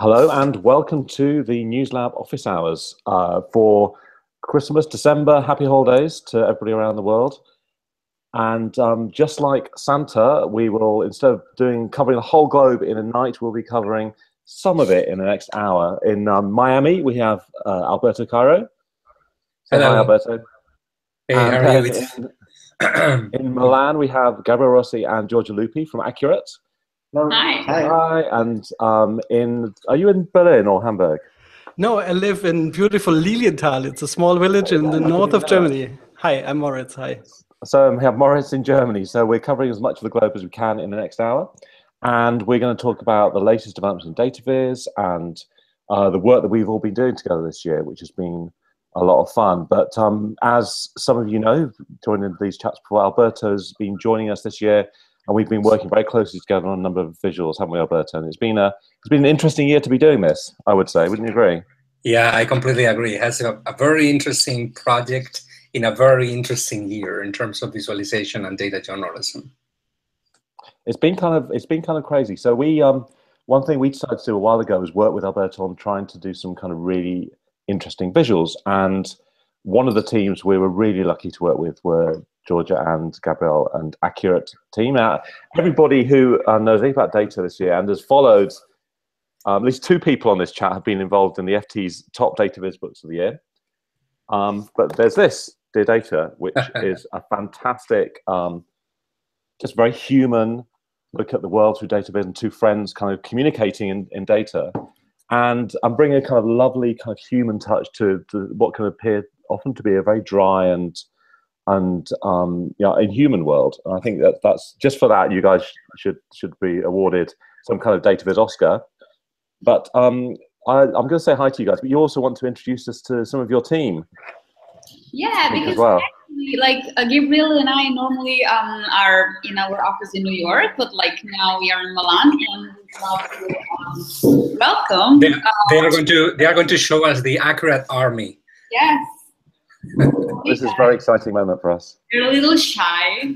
Hello and welcome to the News Lab office hours for Christmas, December. Happy holidays to everybody around the world. And just like Santa, we will, instead of covering the whole globe in a night, we'll be covering some of it in the next hour. In Miami, we have Alberto Cairo. Say hello. Hi, Alberto. Hey, how are you? In Milan, we have Gabriele Rossi and Giorgio Lupi from Accurat. Hi. Hi. And are you in Berlin or Hamburg? No, I live in beautiful Lilienthal. It's a small village in the north of Germany. Hi, I'm Moritz. Hi. So we have Moritz in Germany. So we're covering as much of the globe as we can in the next hour. And we're going to talk about the latest developments in data viz and the work that we've all been doing together this year, which has been a lot of fun. But as some of you know, joining these chats before, Alberto's been joining us this year. And we've been working very closely together on a number of visuals, haven't we, Alberto? And it's been an interesting year to be doing this, I would say. Wouldn't you agree? Yeah, I completely agree. It has a very interesting project in a very interesting year in terms of visualization and data journalism. It's been kind of crazy. So we one thing we decided to do a while ago was work with Alberto on trying to do some kind of really interesting visuals. And one of the teams we were really lucky to work with were Georgia and Gabrielle and Accurat team. Now, everybody who knows anything about data this year and has followed, at least two people on this chat have been involved in the FT's top data viz books of the year. But there's this, Dear Data, which is a fantastic, just very human look at the world through data viz and two friends kind of communicating in data. And I'm bringing a kind of lovely kind of human touch to what can appear often to be a very dry and yeah, inhuman world. And I think that's just for that you guys should be awarded some kind of data viz Oscar. But I'm going to say hi to you guys. But you also want to introduce us to some of your team. Yeah, because actually, like Gabriele and I normally are in our office in New York, but like now we are in Milan, and we'd love to welcome. They are going to show us the Accurat army. Yes. This is a very exciting moment for us. You're a little shy.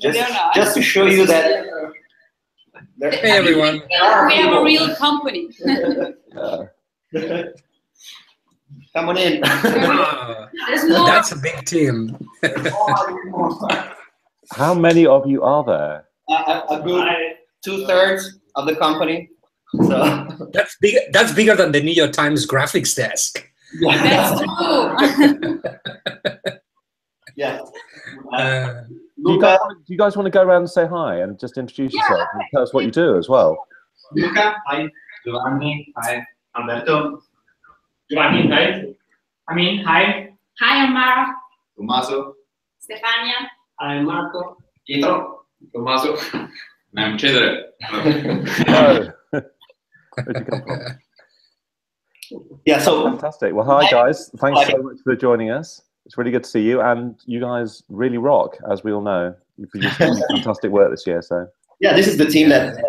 Just to show you that. Hey, everyone. We have a real company. Come on in. That's a big team. How many of you are there? A good 2/3 of the company. So. That's bigger than the New York Times graphics desk. Yeah. That's true. Yeah. Do you guys want to go around and say hi and just introduce yourself and tell us what you do as well? Luca, hi. Giovanni, hi. Alberto. Giovanni, hi. Amin, hi. Hi, Amara. Tommaso. Stefania. I'm Marco. Pietro. Tommaso. And I'm Cesare. Hello. Where'd you come from? Yeah, so fantastic. Well, hi guys. Thanks so much for joining us. It's really good to see you, and you guys really rock, as we all know. You've produced fantastic work this year. So yeah, this is the team that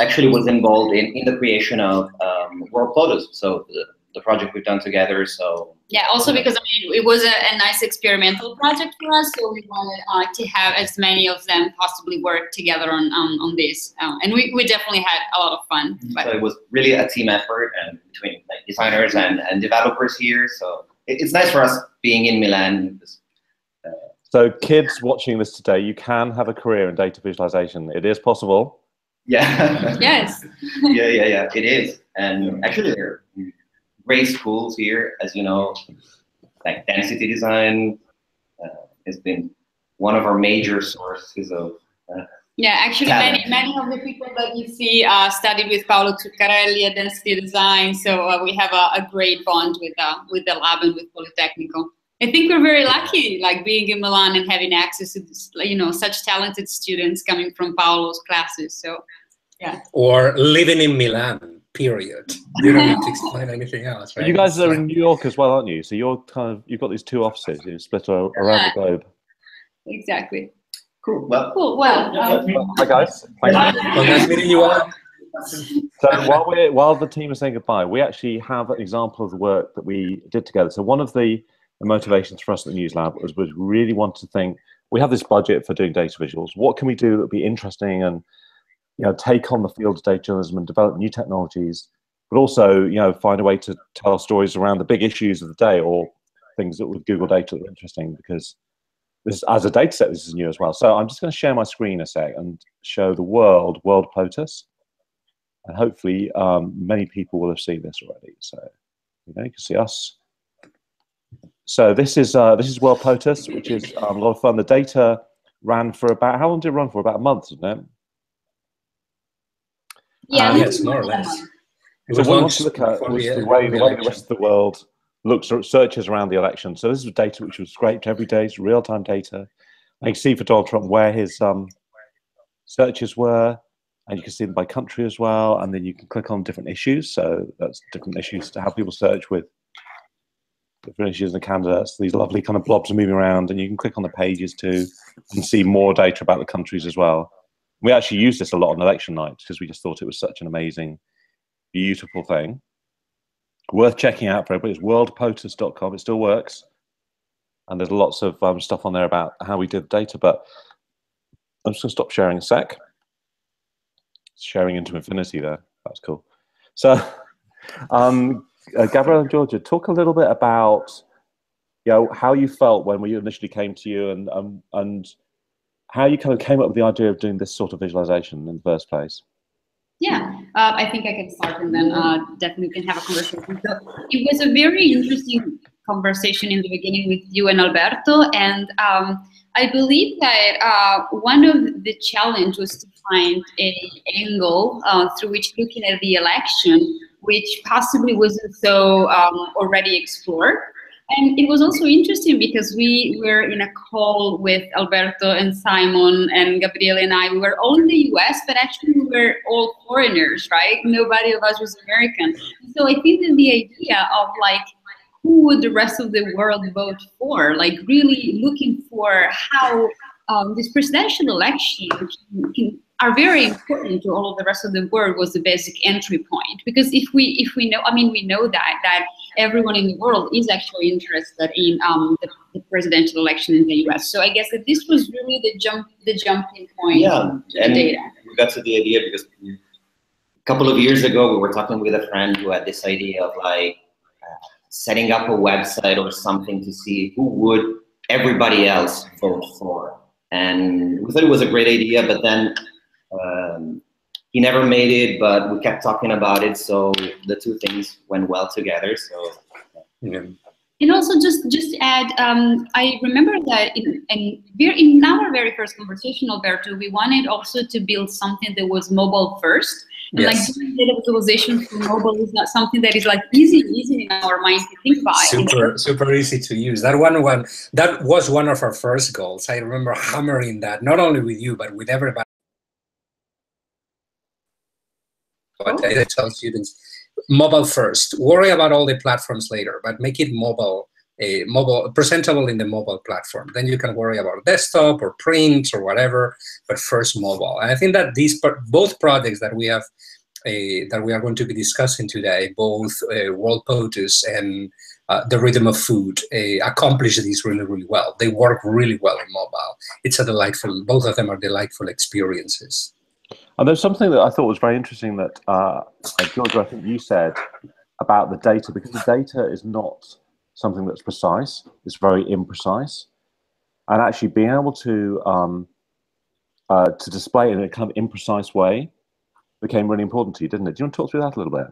actually was involved in the creation of WorldPOTUS. So the project we've done together. So yeah, also because I mean it was a nice experimental project for us, so we wanted to have as many of them possibly work together on this, and we definitely had a lot of fun. But so it was really a team effort, and between like designers and developers here. So it's nice for us being in Milan. So kids watching this today, you can have a career in data visualization. It is possible. Yeah. Yes. Yeah. It is, and actually there are great schools here, as you know, like density design has been one of our major sources of yeah, actually talent. Many of the people that you see studied with Paolo Zuccarelli at density design, so we have a great bond with the lab and with Politecnico. I think we're very lucky, like being in Milan and having access to this, you know, such talented students coming from Paolo's classes. So yeah, or living in Milan. Period. You don't need to explain anything else, right? You guys are in New York as well, aren't you? So you're kind of, you've got these two offices, you split around the globe. Exactly. Cool. Well, hi guys. Thank you. Well, nice meeting you all. So while the team is saying goodbye, we actually have an example of the work that we did together. So one of the motivations for us at the News Lab was we really want to think, we have this budget for doing data visuals. What can we do that would be interesting and, you know, take on the field of data journalism and develop new technologies but also, you know, find a way to tell our stories around the big issues of the day or things that with Google data that are interesting, because this, as a data set, this is new as well. So I'm just going to share my screen a sec and show the world, WorldPOTUS. And hopefully many people will have seen this already. So, you know, you can see us. So this is WorldPOTUS, which is a lot of fun. The data ran for about, how long did it run for? About a month, didn't it? Yeah, yes, more or less. So what I wanted to look at was the way the rest of the world looks or searches around the election. So this is data which was scraped every day, it's real-time data. And you can see for Donald Trump where his searches were, and you can see them by country as well, and then you can click on different issues. So that's different issues to have people search with different issues and candidates. These lovely kind of blobs are moving around, and you can click on the pages too and see more data about the countries as well. We actually used this a lot on election night because we just thought it was such an amazing, beautiful thing. Worth checking out for everybody. It's worldpotus.com. It still works. And there's lots of stuff on there about how we did the data, but I'm just going to stop sharing a sec. It's sharing into infinity there. That's cool. So, Gabriele and Giorgio, talk a little bit about, you know, how you felt when we initially came to you and how you kind of came up with the idea of doing this sort of visualization in the first place. Yeah, I think I can start, and then definitely can have a conversation. So it was a very interesting conversation in the beginning with you and Alberto, and I believe that one of the challenges was to find an angle through which looking at the election, which possibly wasn't so already explored. And it was also interesting because we were in a call with Alberto and Simon and Gabriele and I. We were all in the US, but actually we were all foreigners, right? Nobody of us was American. So I think that the idea of like, who would the rest of the world vote for? Like really looking for how this presidential election are very important to all of the rest of the world was the basic entry point. Because if we know, I mean, we know that everyone in the world is actually interested in the presidential election in the US. So I guess that this was really the jumping point. Yeah, and data. We got to the idea because a couple of years ago, we were talking with a friend who had this idea of like setting up a website or something to see who would everybody else vote for. And we thought it was a great idea, but then he never made it, but we kept talking about it, so the two things went well together. So, yeah. And also just to add, I remember that in our very first conversation, Alberto, we wanted also to build something that was mobile first. And yes. Like doing data visualization for mobile is not something that is like easy in our mind to think by. Super easy to use. That was one of our first goals. I remember hammering that, not only with you, but with everybody. But I tell students, mobile first. Worry about all the platforms later, but make it mobile, presentable in the mobile platform. Then you can worry about desktop or print or whatever, but first mobile. And I think that these both projects that we have, that we are going to be discussing today, both WorldPOTUS and the Rhythm of Food, accomplish these really, really well. They work really well in mobile. It's a delightful, both of them are delightful experiences. And there's something that I thought was very interesting that, Giorgio, I think you said about the data, because the data is not something that's precise, it's very imprecise. And actually being able to display it in a kind of imprecise way became really important to you, didn't it? Do you want to talk through that a little bit?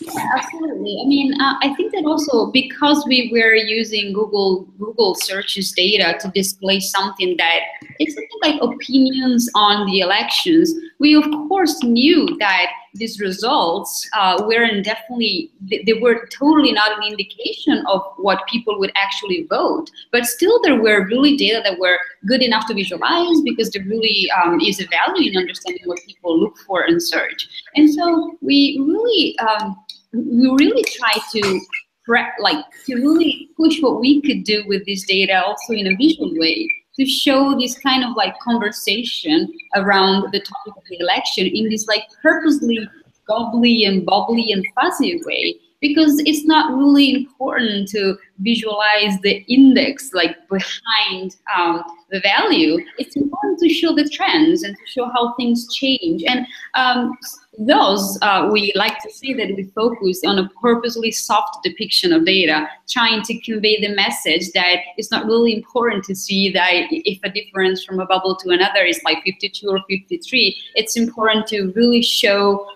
Yeah, absolutely. I mean, I think that also because we were using Google searches data to display something that it's something like opinions on the elections, we of course knew that these results weren't definitely, they were totally not an indication of what people would actually vote, but still there were really data that were good enough to visualize because there really is a value in understanding what people look for and search. And so we really try to really push what we could do with this data also in a visual way, to show this kind of like conversation around the topic of the election in this like purposely gobbly and bubbly and fuzzy way, because it's not really important to visualize the index like behind the value. It's important to show the trends and to show how things change. And Those, we like to say that we focus on a purposely soft depiction of data, trying to convey the message that it's not really important to see that if a difference from a bubble to another is like 52 or 53, it's important to really show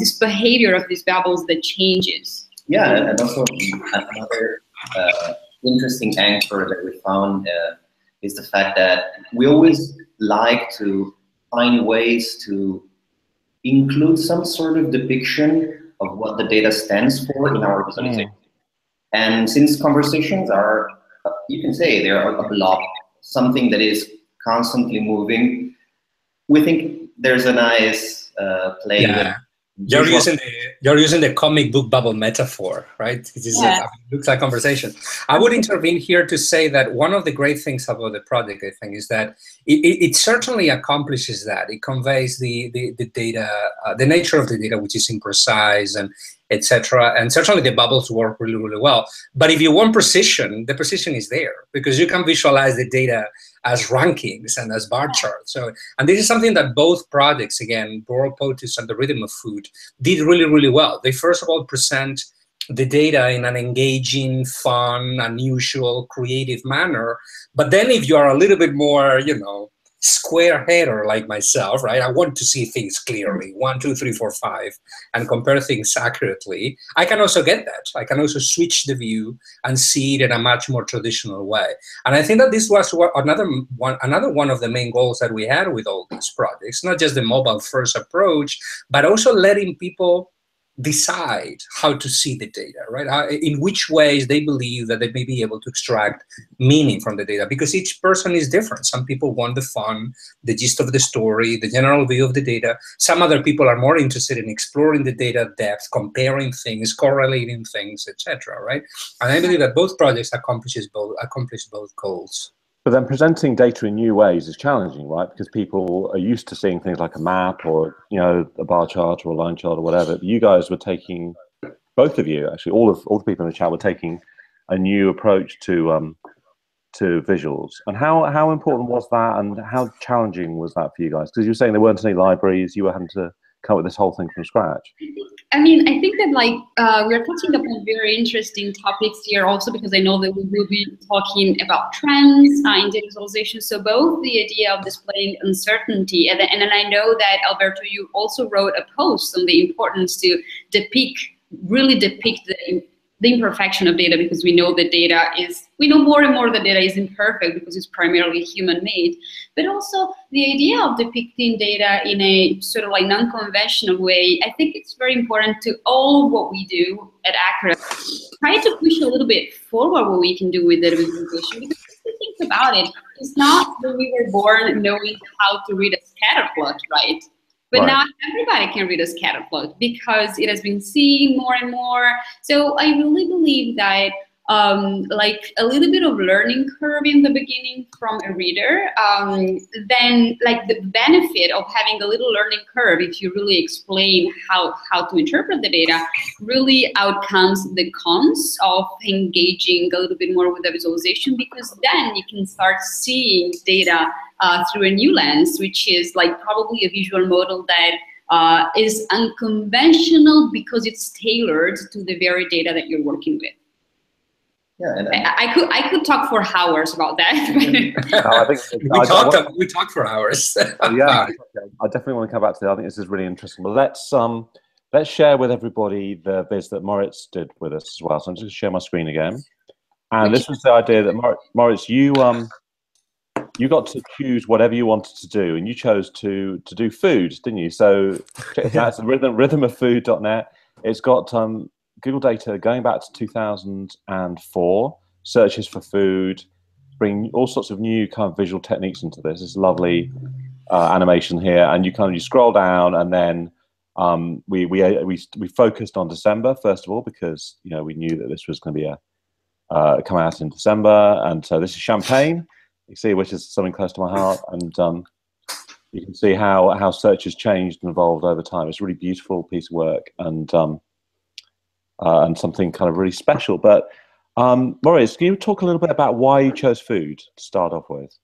this behavior of these bubbles that changes. Yeah, and also another interesting anchor that we found is the fact that we always like to find ways to include some sort of depiction of what the data stands for in our presentation. And since conversations are, you can say they are a blob, something that is constantly moving, we think there's a nice play. Yeah. You're using the comic book bubble metaphor, right? It is it looks like conversation. I would intervene here to say that one of the great things about the project, I think, is that it certainly accomplishes that. It conveys the data, the nature of the data, which is imprecise and etc. And certainly the bubbles work really, really well. But if you want precision, the precision is there because you can visualize the data as rankings and as bar charts. So, and this is something that both projects, again, WorldPOTUS and the Rhythm of Food, did really, really well. They first of all present the data in an engaging, fun, unusual, creative manner. But then if you are a little bit more, you know, square header like myself, right? I want to see things clearly, 1, 2, 3, 4, 5, and compare things accurately. I can also get that. I can also switch the view and see it in a much more traditional way. And I think that this was another one of the main goals that we had with all these projects, not just the mobile first approach, but also letting people decide how to see the data, right? In which ways they believe that they may be able to extract meaning from the data, because each person is different. Some people want the fun, the gist of the story, the general view of the data. Some other people are more interested in exploring the data depth, comparing things, correlating things, etc. Right? And I believe that both projects accomplish both goals. But then presenting data in new ways is challenging, right? Because people are used to seeing things like a map or, you know, a bar chart or a line chart or whatever. But you guys were taking, both of you actually, all the people in the chat were taking a new approach to visuals. And how important was that, and how challenging was that for you guys? Because you were saying there weren't any libraries, you were having to come up with this whole thing from scratch. I mean, I think that we're touching upon very interesting topics here also, because I know that we will be talking about trends and digitalization. So both the idea of displaying uncertainty, and then I know that, Alberto, you also wrote a post on the importance to really depict the imperfection of data, because we know the data is, we know more and more the data is imperfect because it's primarily human-made. But also the idea of depicting data in a sort of like non-conventional way, I think it's very important to all what we do at Accurat. Try to push a little bit forward what we can do with data visualization, because if you think about it, it's not that we were born knowing how to read a scatter plot, right? But now everybody can read a scatter plot because it has been seen more and more. So I really believe that like a little bit of learning curve in the beginning from a reader, then like the benefit of having a little learning curve, if you really explain how to interpret the data, really outcomes the cons of engaging a little bit more with the visualization, because then you can start seeing data through a new lens, which is like probably a visual model that is unconventional because it's tailored to the very data that you're working with. Yeah, and I could talk for hours about that. we talked for hours. Yeah, I definitely want to come back to that. I think this is really interesting. But let's share with everybody the viz that Moritz did with us as well. So I'm just going to share my screen again. And this was the idea that Moritz, you got to choose whatever you wanted to do, and you chose to do food, didn't you? So that's rhythmoffood.net. It's got Google data going back to 2004, searches for food, bring all sorts of new kind of visual techniques into this. This lovely animation here, and you kind of scroll down, and then we focused on December first of all, because you know we knew that this was going to be a come out in December, and so this is champagne, you see, which is something close to my heart, and you can see how search has changed and evolved over time. It's a really beautiful piece of work, and something kind of really special. But Maurice, can you talk a little bit about why you chose food to start off with?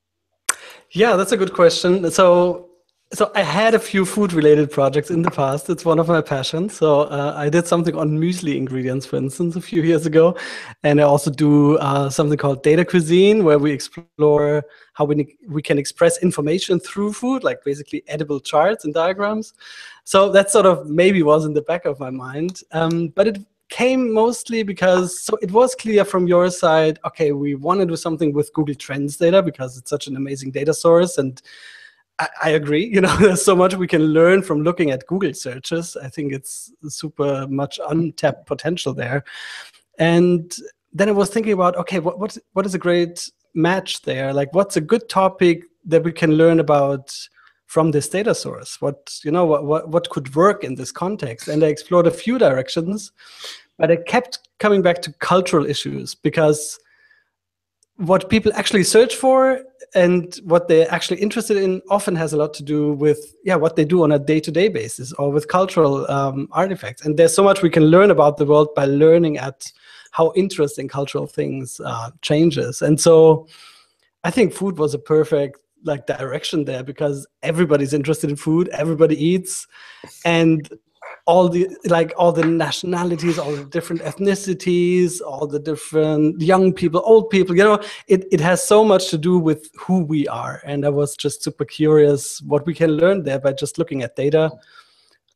Yeah, that's a good question. So So I had a few food-related projects in the past. It's one of my passions. So I did something on muesli ingredients, for instance, a few years ago. And I also do something called data cuisine, where we explore how we can express information through food, like basically edible charts and diagrams. So that sort of maybe was in the back of my mind. But it came mostly because, so it was clear from your side, okay, we want to do something with Google Trends data because it's such an amazing data source. And I agree, you know, there's so much we can learn from looking at Google searches. I think it's super much untapped potential there. And then I was thinking about, okay, what is a great match there? Like, what's a good topic that we can learn about from this data source? What, you know, what could work in this context? And I explored a few directions, but I kept coming back to cultural issues, because what people actually search for and what they're actually interested in often has a lot to do with, yeah, what they do on a day-to-day basis or with cultural artifacts. And there's so much we can learn about the world by learning at how interesting cultural things changes. And so I think food was a perfect like direction there, because everybody's interested in food, everybody eats, and all the nationalities, all the different ethnicities, all the different young people, old people, you know, it has so much to do with who we are. And I was just super curious what we can learn there by just looking at data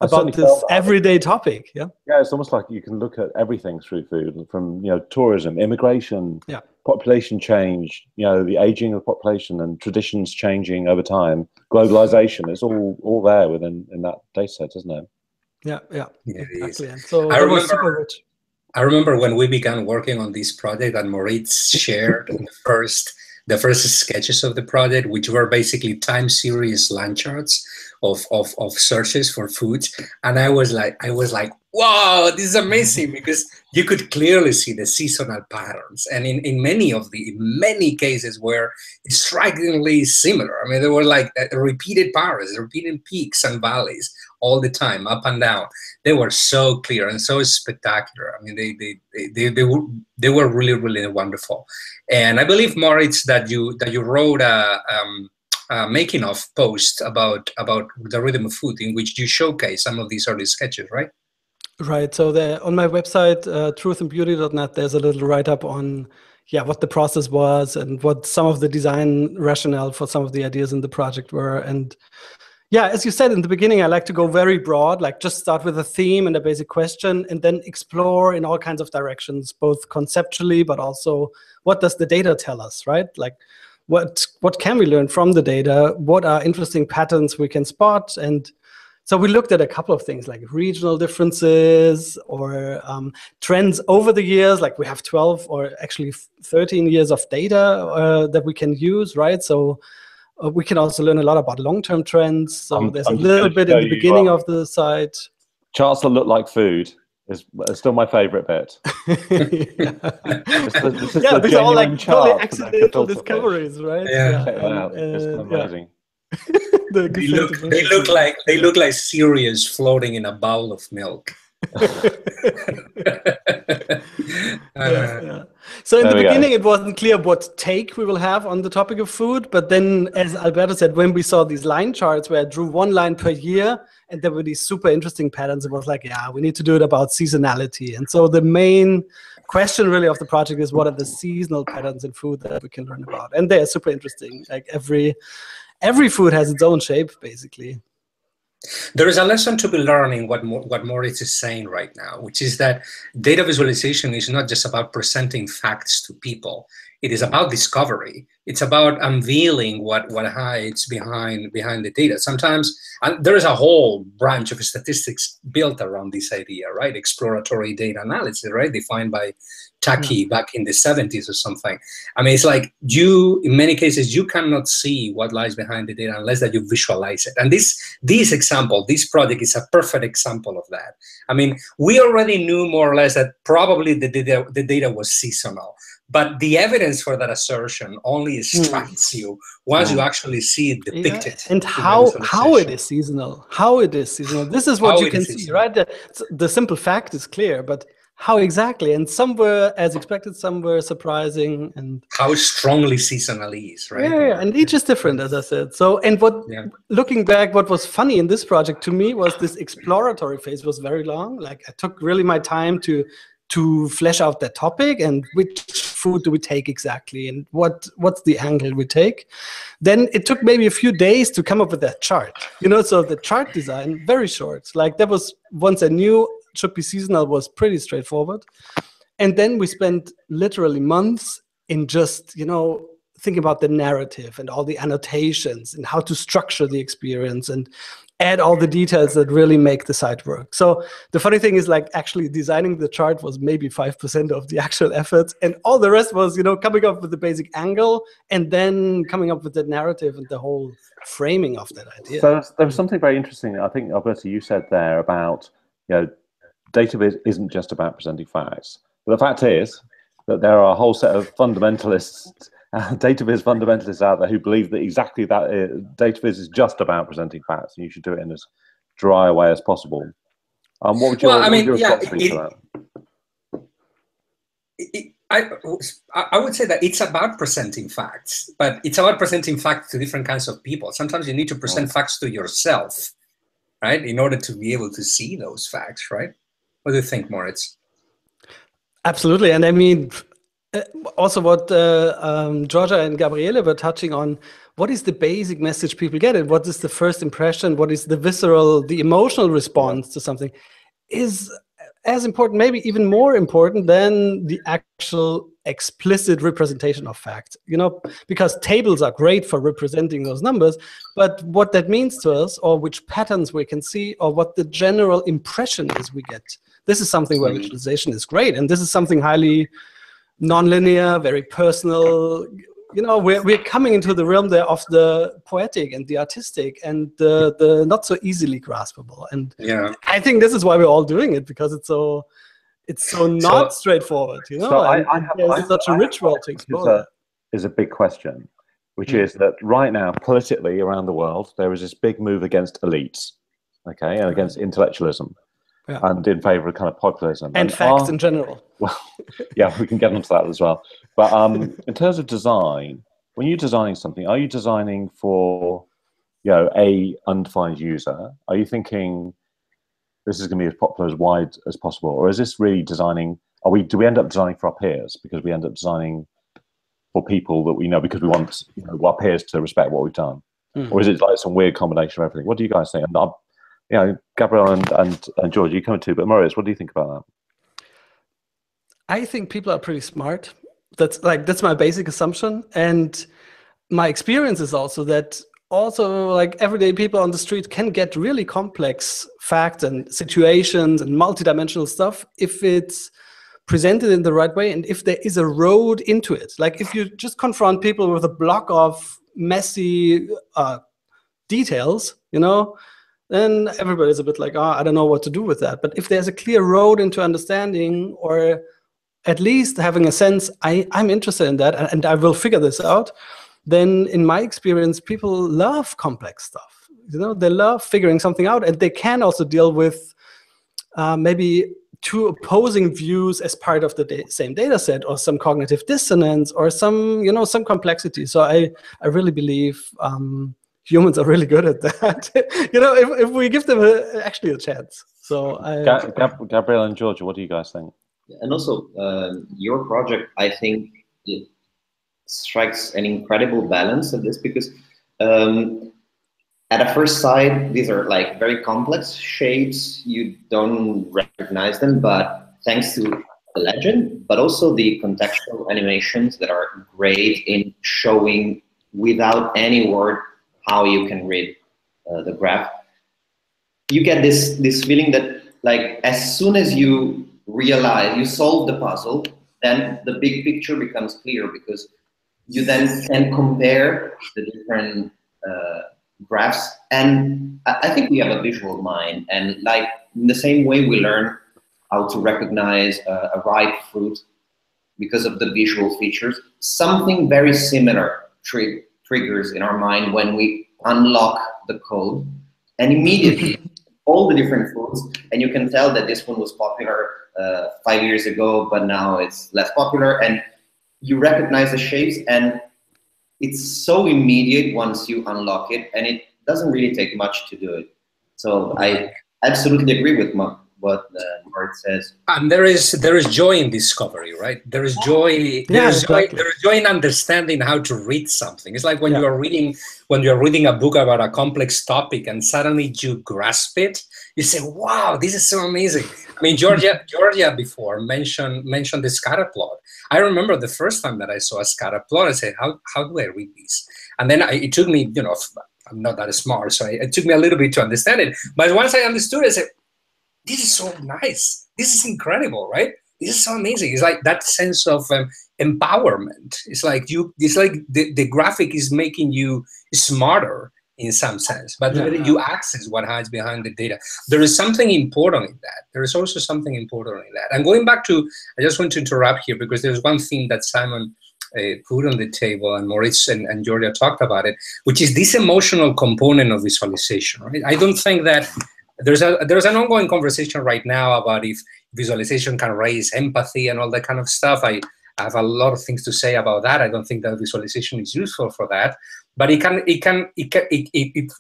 about this everyday topic. Yeah. Yeah, it's almost like you can look at everything through food, from, you know, tourism, immigration, yeah, population change, you know, the aging of the population and traditions changing over time, globalization. It's all there in that data set, isn't it? Yeah, yeah, exactly. So I remember, super rich. I remember when we began working on this project and Moritz shared the first sketches of the project, which were basically time series line charts of searches for foods. And I was like, wow, this is amazing, because you could clearly see the seasonal patterns. And in many cases were strikingly similar. I mean, there were like repeated patterns, repeated peaks and valleys all the time, up and down. They were so clear and so spectacular. I mean, they were really, really wonderful. And I believe, Moritz, that you wrote a making of post about the Rhythm of Food, in which you showcase some of these early sketches, right? Right. So there, on my website, truthandbeauty.net, there's a little write-up on, yeah, what the process was and what some of the design rationale for some of the ideas in the project were. And yeah, as you said in the beginning, I like to go very broad, like just start with a theme and a basic question and then explore in all kinds of directions, both conceptually, but also what does the data tell us, right? Like what can we learn from the data? What are interesting patterns we can spot? And so we looked at a couple of things like regional differences or trends over the years. Like we have 12 or actually 13 years of data that we can use, right? So we can also learn a lot about long-term trends. So there's a little bit in the beginning of the site. Charts that look like food is still my favorite bit. Yeah, yeah, these are all like totally accidental discoveries, right? Yeah, yeah. Wow. It's amazing. Yeah. they look like cereals floating in a bowl of milk. Yeah. So in the beginning, it wasn't clear what take we will have on the topic of food. But then, as Alberto said, when we saw these line charts where I drew one line per year and there were these super interesting patterns, it was like, yeah, we need to do it about seasonality. And so the main question really of the project is what are the seasonal patterns in food that we can learn about? And they are super interesting. Like every food has its own shape, basically. There is a lesson to be learned in what Moritz is saying right now, which is that data visualization is not just about presenting facts to people. It is about discovery. It's about unveiling what hides behind the data. Sometimes, and there is a whole branch of statistics built around this idea, right? Exploratory data analysis, right? Defined by Taki back in the 70s or something. I mean, it's like in many cases, you cannot see what lies behind the data unless that you visualize it. And this project is a perfect example of that. I mean, we already knew more or less that probably the data was seasonal. But the evidence for that assertion only strikes you once you actually see it depicted. Yeah. And how it is seasonal. This is what you can see, right? The simple fact is clear, but How exactly? And some were as expected, some were surprising. And how strongly seasonal is, right? Yeah, and each is different, as I said. So, and what, looking back, what was funny in this project to me was this exploratory phase was very long. Like, I took really my time to flesh out that topic and which food do we take exactly and what's the angle we take. Then it took maybe a few days to come up with that chart. You know, so the chart design, very short. Like, that was, once I knew should be seasonal, was pretty straightforward. And then we spent literally months in just, you know, thinking about the narrative and all the annotations and how to structure the experience and add all the details that really make the site work. So the funny thing is, like, actually designing the chart was maybe 5% of the actual effort, and all the rest was, you know, coming up with the basic angle and then coming up with the narrative and the whole framing of that idea. So there's something very interesting, I think, Alberto, you said there about, you know, database isn't just about presenting facts. But the fact is that there are a whole set of fundamentalists, database fundamentalists out there who believe that exactly that database is just about presenting facts, and you should do it in as dry a way as possible. What would you response to that? I would say that it's about presenting facts, but it's about presenting facts to different kinds of people. Sometimes you need to present facts to yourself, right, in order to be able to see those facts, right? What do you think, Moritz? Absolutely. And I mean, also what Giorgia and Gabriele were touching on, what is the basic message people get? And what is the first impression? What is the visceral, the emotional response to something is as important, maybe even more important than the actual explicit representation of facts, you know, because tables are great for representing those numbers, but what that means to us, or which patterns we can see, or what the general impression is we get. This is something where visualization is great, and this is something highly nonlinear, very personal. You know, we're coming into the realm there of the poetic and the artistic and the not so easily graspable. And I think this is why we're all doing it, because it's so not straightforward, you know. So I have such a ritual to explore. Is a big question, which is that right now, politically around the world, there is this big move against elites, okay, and against intellectualism, and in favour of kind of populism and facts in general. Well, yeah, we can get onto that as well. But in terms of design, when you're designing something, are you designing for, you know, a undefined user? Are you thinking this is going to be as popular, as wide as possible? Or is this really designing, do we end up designing for our peers? Because we end up designing for people that we know, because we want, you know, our peers to respect what we've done. Mm-hmm. Or is it like some weird combination of everything? What do you guys think? And you know, Gabriele and George, you come too, but Moritz, what do you think about that? I think people are pretty smart. That's my basic assumption. And my experience is also that everyday people on the street can get really complex facts and situations and multidimensional stuff if it's presented in the right way and if there is a road into it. Like, if you just confront people with a block of messy details, you know, then everybody's a bit like, I don't know what to do with that. But if there's a clear road into understanding, or at least having a sense, I'm interested in that and I will figure this out, then in my experience, people love complex stuff. You know, they love figuring something out, and they can also deal with maybe two opposing views as part of the same data set, or some cognitive dissonance, or some, you know, some complexity. So I really believe humans are really good at that. You know, if we give them actually a chance. So Gabriele and Giorgio, what do you guys think? And also your project, I think, it strikes an incredible balance of this, because at a first sight, these are like very complex shapes. You don't recognize them, but thanks to the legend, but also the contextual animations that are great in showing without any word how you can read the graph, you get this feeling that, like, as soon as you realize you solve the puzzle, then the big picture becomes clear, because you then can compare the different graphs. And I think we have a visual mind, and like in the same way we learn how to recognize a ripe fruit because of the visual features, something very similar triggers in our mind when we unlock the code, and immediately all the different foods, and you can tell that this one was popular 5 years ago, but now it's less popular, and you recognize the shapes, and it's so immediate once you unlock it, and it doesn't really take much to do it. So I absolutely agree with what Moritz says. And there is joy in discovery, right? There is joy. There is joy in understanding how to read something. It's like when you are reading a book about a complex topic, and suddenly you grasp it. You say, "Wow, this is so amazing." I mean, Georgia before mentioned the scatter plot. I remember the first time that I saw a scatter plot, I said, "How do I read this?" And then it took me, you know, I'm not that smart, so it took me a little bit to understand it. But once I understood, I said, "This is so nice. This is incredible, right? This is so amazing." It's like that sense of empowerment. It's like the graphic is making you smarter in some sense, but you access what hides behind the data. There is something important in that. There is also something important in that. And going back to, I just want to interrupt here because there's one thing that Simon put on the table, and Moritz and Giorgia talked about it, which is this emotional component of visualization, right? I don't think that there's an ongoing conversation right now about if visualization can raise empathy and all that kind of stuff. I have a lot of things to say about that. I don't think that visualization is useful for that, but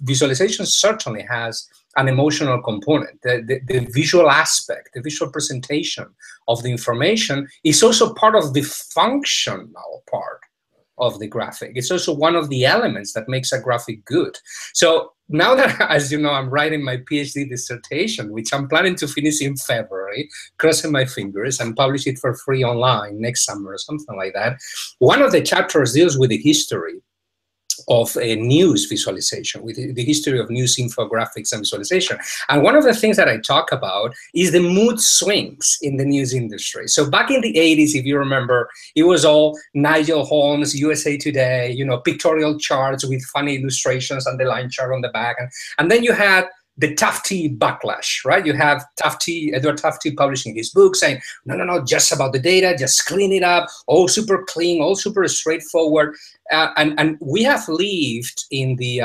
visualization certainly has an emotional component. The visual aspect, the visual presentation of the information is also part of the functional part of the graphic. It's also one of the elements that makes a graphic good. So now that, as you know, I'm writing my PhD dissertation, which I'm planning to finish in February, crossing my fingers, and publish it for free online next summer or something like that. One of the chapters deals with the history of a news visualization, with the history of news infographics and visualization. And one of the things that I talk about is the mood swings in the news industry. So back in the 80s, if you remember, it was all Nigel Holmes, USA Today, you know, pictorial charts with funny illustrations and the line chart on the back. And then you had the Tufte backlash, right? You have Tufte, Edward Tufte, publishing his book saying, no, just about the data, just clean it up, all super clean, all super straightforward. And we have lived in the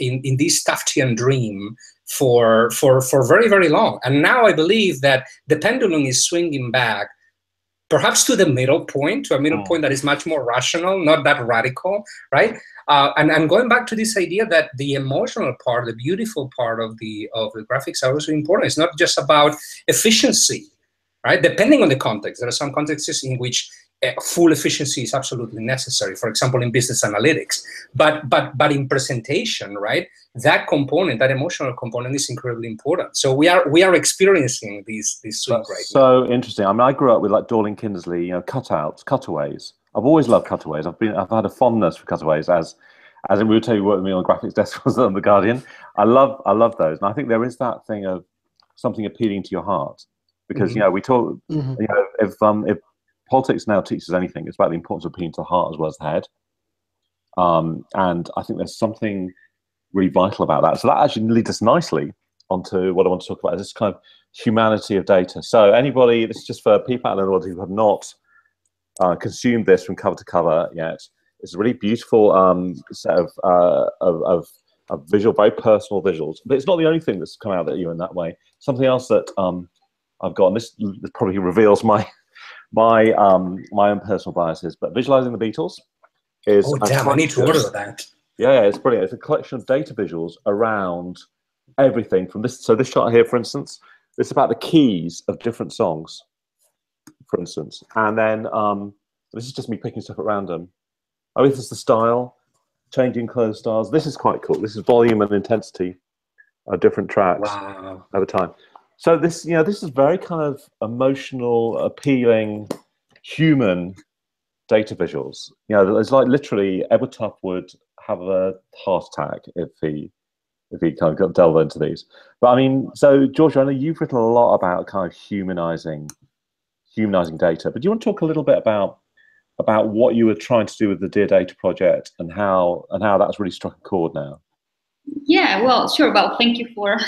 in this Tuftean dream for very, very long. And now I believe that the pendulum is swinging back, perhaps to the middle point, to a middle point that is much more rational, not that radical, right? And going back to this idea that the emotional part, the beautiful part of the graphics are also important. It's not just about efficiency, right? Depending on the context, there are some contexts in which full efficiency is absolutely necessary. For example, in business analytics, but in presentation, right? That component, that emotional component, is incredibly important. So we are experiencing these swings right now. So interesting. I mean, I grew up with like Dorling Kindersley, you know, cutaways. I've always loved cutaways. I've had a fondness for cutaways, as we would tell you working on graphics desk was on The Guardian. I love those, and I think there is that thing of something appealing to your heart, because you know we talk. You know, if politics now teaches anything, it's about the importance of appealing to the heart as well as the head. And I think there's something really vital about that. So that actually leads us nicely onto what I want to talk about: is this kind of humanity of data. So anybody, this is just for people out in the world who have not consumed this from cover to cover yet. It's a really beautiful set of visual, very personal visuals. But it's not the only thing that's come out at you in that way. Something else that I've got, and this probably reveals my own personal biases, but visualizing the Beatles is... Oh, damn, I need to order that. Yeah, it's brilliant. It's a collection of data visuals around everything from this. So this chart here, for instance, it's about the keys of different songs, for instance, and then this is just me picking stuff at random. Oh, this is the style, changing clothes styles. This is quite cool. This is volume and intensity of different tracks over time. So this, you know, this is very kind of emotional, appealing, human data visuals. You know, it's like literally Edward Tufte would have a heart attack if he kind of delved into these. But I mean, so Georgia, I know you've written a lot about kind of humanizing data, but do you want to talk a little bit about what you were trying to do with the Dear Data project and how that's really struck a chord now? Yeah, well, sure. Well, thank you for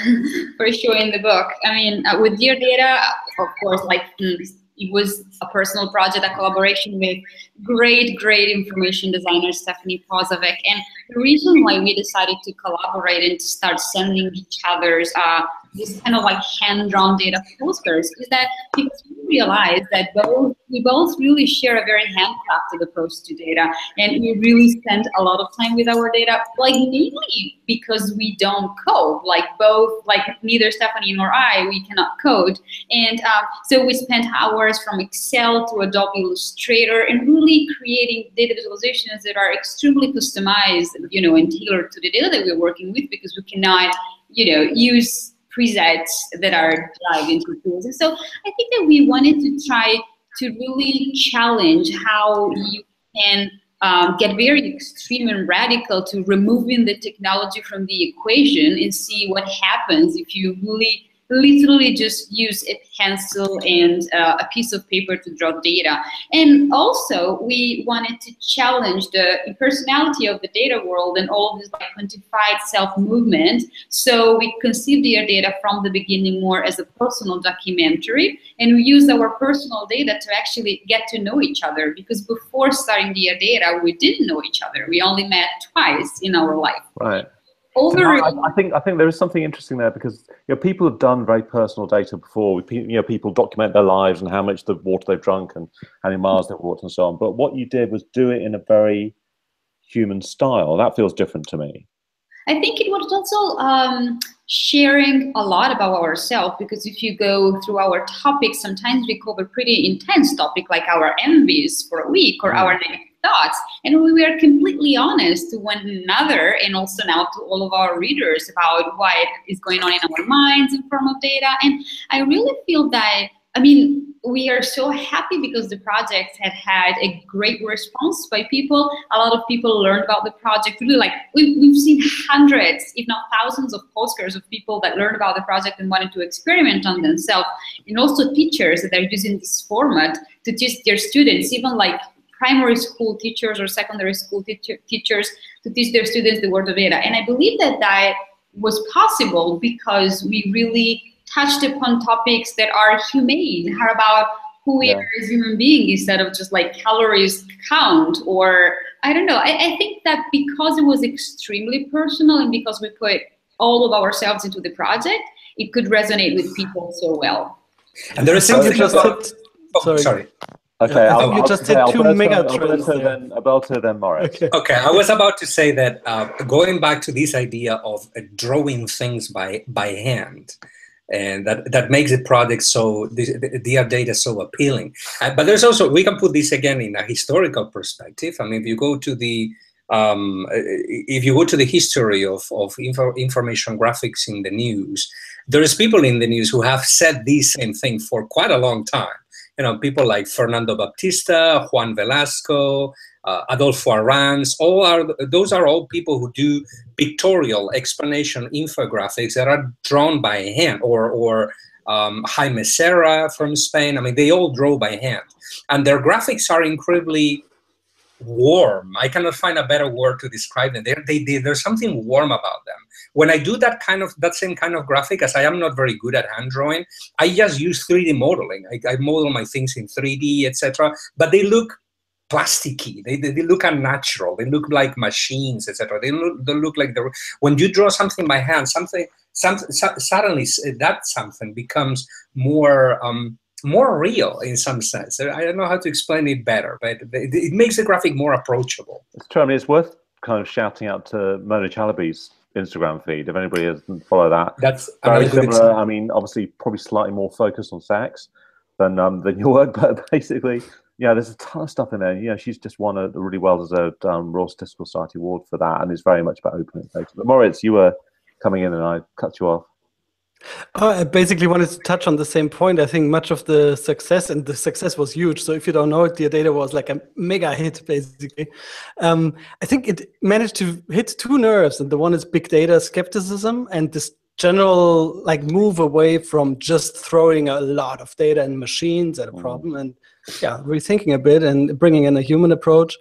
showing the book. I mean, with Dear Data, of course, like it was a personal project, a collaboration with great information designer Stefanie Posavec, and the reason why we decided to collaborate and to start sending each other's these kind of like hand-drawn data posters is that people realize that we both really share a very handcrafted approach to data, and we really spend a lot of time with our data, like mainly because we don't code, like both, like neither Stefanie nor I, we cannot code. And so we spend hours from Excel to Adobe Illustrator and really creating data visualizations that are extremely customized, you know, and tailored to the data that we're working with, because we cannot, you know, use presets that are dived into tools. And so I think that we wanted to try to really challenge how you can get very extreme and radical to removing the technology from the equation and see what happens if you really literally just use a pencil and a piece of paper to draw data. And also we wanted to challenge the impersonality of the data world and all of this like quantified self-movement. So we conceived Dear Data from the beginning more as a personal documentary, and we used our personal data to actually get to know each other, because before starting Dear Data we didn't know each other. We only met twice in our life. Right. I think there is something interesting there, because you know, people have done very personal data before. You know, people document their lives and how much the water they've drunk and how many miles they've walked and so on. But what you did was do it in a very human style. That feels different to me. I think it was also sharing a lot about ourselves, because if you go through our topics, sometimes we cover pretty intense topic like our envies for a week or our negative thoughts, and we were completely honest to one another and also now to all of our readers about what is going on in our minds in form of data. And I really feel that, I mean, we are so happy because the project had had a great response by people. A lot of people learned about the project. Really, like we've seen hundreds, if not thousands, of posters of people that learned about the project and wanted to experiment on themselves, and also teachers that are using this format to teach their students, even like primary school teachers or secondary school teachers, to teach their students the world of data. And I believe that that was possible because we really touched upon topics that are humane, are about who we are as human beings, instead of just like calories count or I don't know. I think that because it was extremely personal and because we put all of ourselves into the project, it could resonate with people so well. And there is something about... Sorry. Okay, yeah, you just did two mega trends. Alberto, then Moritz. Okay, I was about to say that going back to this idea of drawing things by hand, and that makes the project so, the data so appealing. But there's also, we can put this again in a historical perspective. I mean, if you go to the history of information graphics in the news, there's people in the news who have said the same thing for quite a long time. You know, people like Fernando Baptista, Juan Velasco, Adolfo Aranz, those are all people who do pictorial explanation infographics that are drawn by hand, or Jaime Serra from Spain. I mean, they all draw by hand. And their graphics are incredibly warm. I cannot find a better word to describe them. There's something warm about them. When I do that same kind of graphic, as I am not very good at hand drawing, I just use 3D modeling. I model my things in 3D, etc. But they look plasticky. They look unnatural. They look like machines, etc. They look like the, when you draw something by hand, suddenly that something becomes more real in some sense. I don't know how to explain it better, but it makes the graphic more approachable. It's true. I mean, it's worth kind of shouting out to Mona Chalabi's Instagram feed, if anybody doesn't follow that. That's very similar. I mean, obviously, probably slightly more focused on sex than your work, but basically, yeah, there's a ton of stuff in there. You know, she's just won a really well-deserved Royal Statistical Society award for that, and it's very much about opening data. But Moritz, you were coming in, and I cut you off. I basically wanted to touch on the same point. I think much of the success, and the success was huge, so if you don't know it, Dear Data was like a mega hit, basically. I think it managed to hit two nerves, and the one is big data skepticism and this general like move away from just throwing a lot of data and machines at a problem and yeah, rethinking a bit and bringing in a human approach.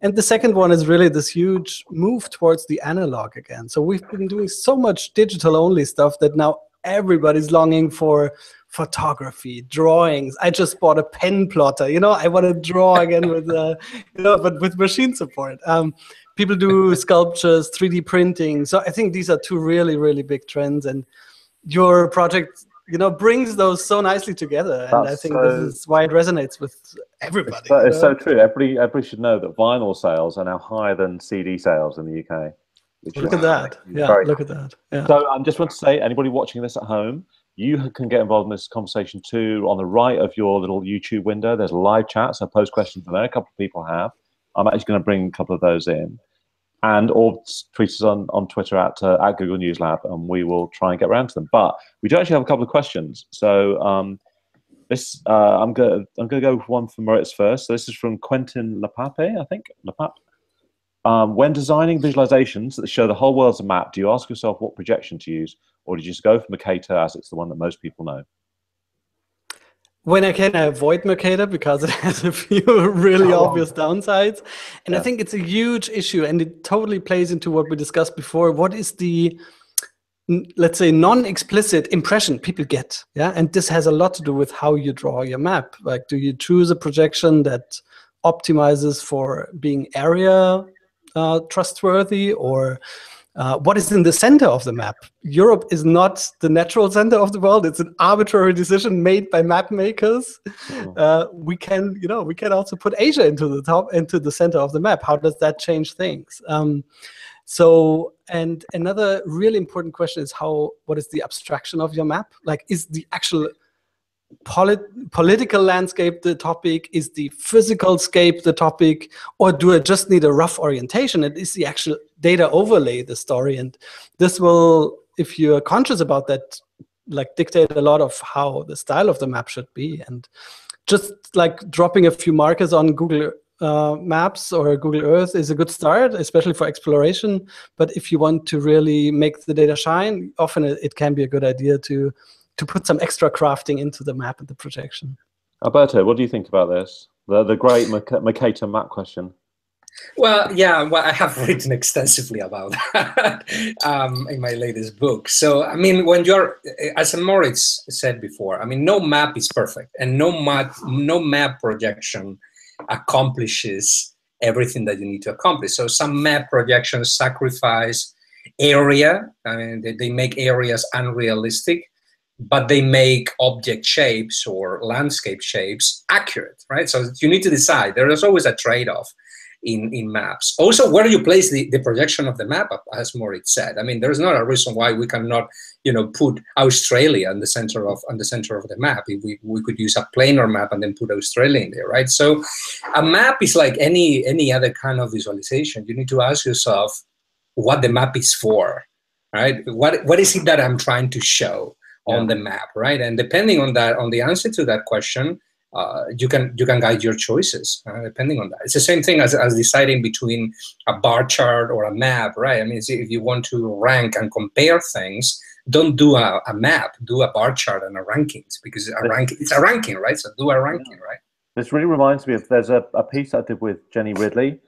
And the second one is really this huge move towards the analog again. So we've been doing so much digital only stuff that now everybody's longing for photography, drawings. I just bought a pen plotter, you know, I want to draw again with, you know, but with machine support. People do sculptures, 3D printing. So I think these are two really, really big trends. And your project, you know, brings those so nicely together. And I think this is why it resonates with everybody. It's so true. Everybody should know that vinyl sales are now higher than CD sales in the UK. Look at that. Yeah, look at that. Yeah. So I just want to say, anybody watching this at home, you can get involved in this conversation too. On the right of your little YouTube window, there's a live chat. So post questions there. A couple of people have. I'm actually going to bring a couple of those in. And all tweet us on Twitter at Google News Lab, and we will try and get around to them. But we do actually have a couple of questions. So I'm going to go with one for Moritz first. So this is from Quentin Lapape, I think. Lapape. When designing visualizations that show the whole world as a map, do you ask yourself what projection to use, or do you just go for Mercator as it's the one that most people know? When I can, I avoid Mercator because it has a few really obvious downsides. And I think it's a huge issue, and it totally plays into what we discussed before. What is the, let's say, non-explicit impression people get? Yeah, and this has a lot to do with how you draw your map. Like, do you choose a projection that optimizes for being area trustworthy, or what is in the center of the map? Europe is not the natural center of the world. It's an arbitrary decision made by map makers. We can also put Asia into the center of the map. How does that change things? And another really important question is what is the abstraction of your map? Like, is the actual political landscape the topic? Is the physical scape the topic? Or do I just need a rough orientation? And is the actual data overlay the story? And this will, if you're conscious about that, like, dictate a lot of how the style of the map should be. And just like dropping a few markers on Google Maps or Google Earth is a good start, especially for exploration. But if you want to really make the data shine, often it can be a good idea to put some extra crafting into the map and the projection. Alberto, what do you think about this? The great Mercator map question. Well, yeah, well, I have written extensively about that in my latest book. So, I mean, when you're, as Moritz said before, I mean, no map is perfect, and no map projection accomplishes everything that you need to accomplish. So some map projections sacrifice area. I mean, they make areas unrealistic, but they make object shapes or landscape shapes accurate, right? So you need to decide. There is always a trade-off in maps. Also, where you place the projection of the map, as Moritz said. I mean, there's not a reason why we cannot, you know, put Australia in the center of the map. We could use a planar map and then put Australia in there, right? So a map is like any other kind of visualization. You need to ask yourself what the map is for, right? What is it that I'm trying to show on the map, right? And depending on that, on the answer to that question, you can guide your choices depending on that. It's the same thing as deciding between a bar chart or a map, right? I mean, if you want to rank and compare things, don't do a map, do a bar chart and a rankings, because it's a ranking, right? So do a ranking, right? This really reminds me of, there's a piece I did with Jenny Ridley.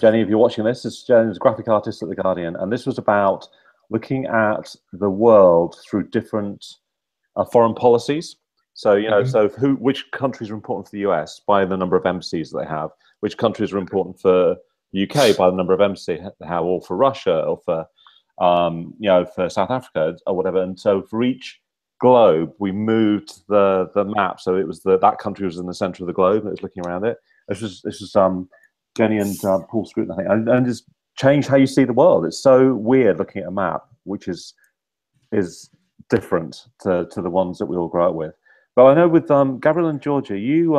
Jenny, if you're watching this, Jenny's a graphic artist at The Guardian, and this was about looking at the world through different foreign policies. So, you know, so which countries are important for the US by the number of embassies that they have, which countries are important for the UK by the number of embassies they have, or for Russia, or for, you know, for South Africa, or whatever. And so for each globe, we moved the map. So it was that country was in the center of the globe, and it was looking around it. This was Jenny and Paul Scruton, I think, and just change how you see the world. It's so weird looking at a map, which is different to the ones that we all grow up with. But I know with Gabriele and Giorgio, you